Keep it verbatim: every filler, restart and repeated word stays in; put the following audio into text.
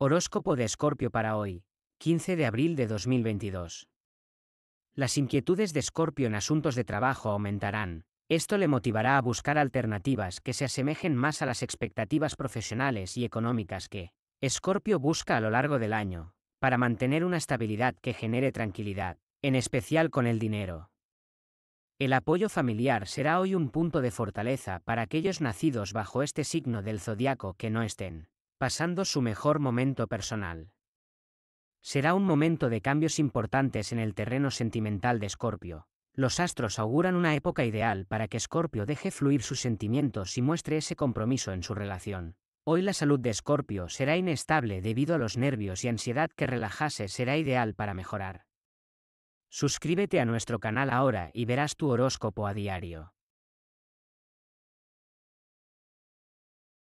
Horóscopo de Escorpio para hoy, quince de abril de dos mil veintidós. Las inquietudes de Escorpio en asuntos de trabajo aumentarán. Esto le motivará a buscar alternativas que se asemejen más a las expectativas profesionales y económicas que Escorpio busca a lo largo del año, para mantener una estabilidad que genere tranquilidad, en especial con el dinero. El apoyo familiar será hoy un punto de fortaleza para aquellos nacidos bajo este signo del zodiaco que no estén pasando su mejor momento personal. Será un momento de cambios importantes en el terreno sentimental de Escorpio. Los astros auguran una época ideal para que Escorpio deje fluir sus sentimientos y muestre ese compromiso en su relación. Hoy la salud de Escorpio será inestable debido a los nervios y ansiedad que relajase será ideal para mejorar. Suscríbete a nuestro canal ahora y verás tu horóscopo a diario.